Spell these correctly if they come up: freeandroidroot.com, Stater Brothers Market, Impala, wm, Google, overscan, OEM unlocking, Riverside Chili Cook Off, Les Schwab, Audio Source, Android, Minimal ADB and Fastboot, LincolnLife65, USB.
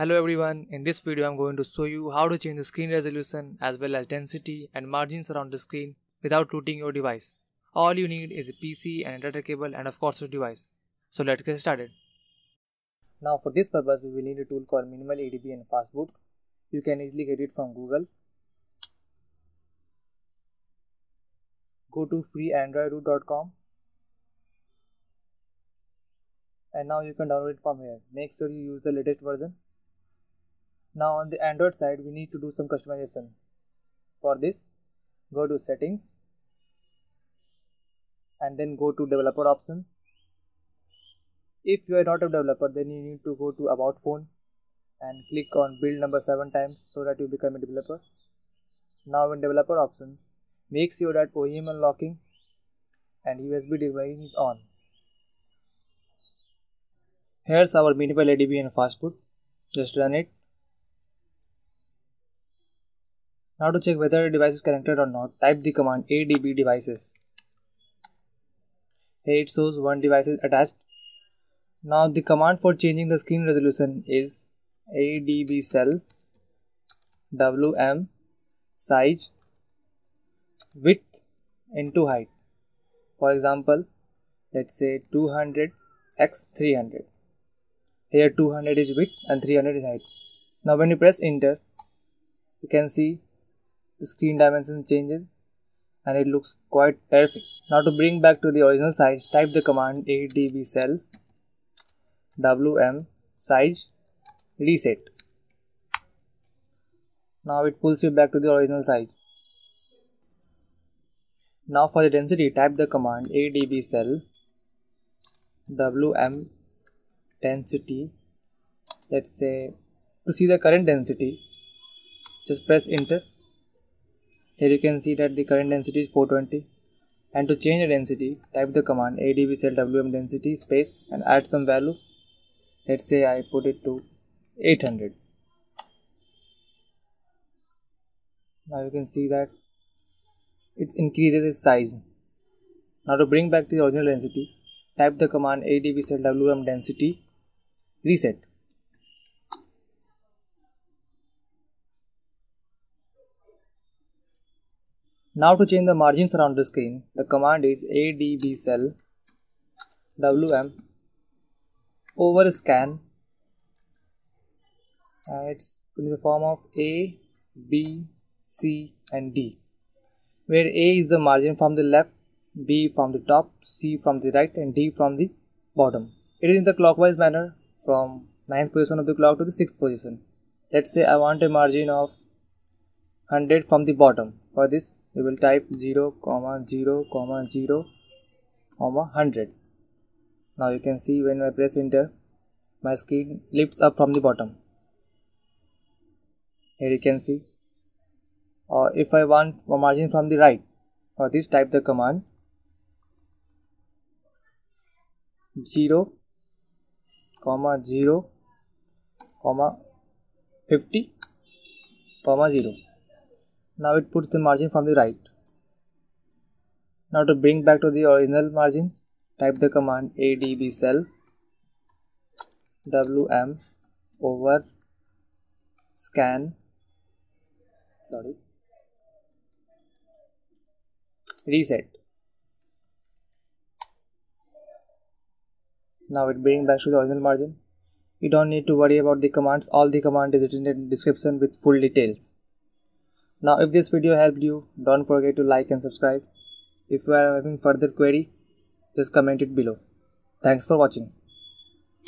Hello everyone, in this video I'm going to show you how to change the screen resolution as well as density and margins around the screen without rooting your device. All you need is a PC, an internet cable and of course a device. So let's get started. Now for this purpose we will need a tool called Minimal ADB and Fastboot. You can easily get it from Google. Go to freeandroidroot.com and now you can download it from here. Make sure you use the latest version. Now on the Android side we need to do some customization. For this go to settings and then go to developer option. If you are not a developer then you need to go to about phone and click on build number 7 times so that you become a developer. Now in developer option make sure that OEM unlocking and USB debugging is on. Here's our Minimal ADB and Fastboot. Just run it. Now to check whether your device is connected or not, type the command ADB devices. Here it shows one device is attached. Now the command for changing the screen resolution is ADB cell WM size width into height. For example, let's say 200 x 300. Here 200 is width and 300 is height. Now when you press enter you can see the screen dimension changes and it looks quite perfect. Now to bring back to the original size type the command ADB cell WM size reset. Now it pulls you back to the original size. Now for the density type the command ADB cell WM density. Let's say to see the current density just press enter. Here you can see that the current density is 420, and to change the density type the command ADB cell WM density space and add some value. Let's say I put it to 800. Now you can see that it increases its size. Now to bring back to the original density type the command ADB cell WM density reset. Now to change the margins around the screen the command is ADB cell WM overscan and it's in the form of A, B, C and D, where A is the margin from the left, B from the top, C from the right and D from the bottom. It is in the clockwise manner from 9th position of the clock to the 6th position. Let's say I want a margin of 100 from the bottom. For this we will type 0, 0, 0, 100. Now you can see when I press enter my screen lifts up from the bottom. Here you can see. Or if I want a margin from the right, for this type the command 0, 0, 50, 0. Now it puts the margin from the right. Now to bring back to the original margins type the command ADB cell WM over scan reset. Now it brings back to the original margin. You don't need to worry about the commands. All the command is written in the description with full details. Now if this video helped you, don't forget to like and subscribe. If you are having further query, just comment it below. Thanks for watching.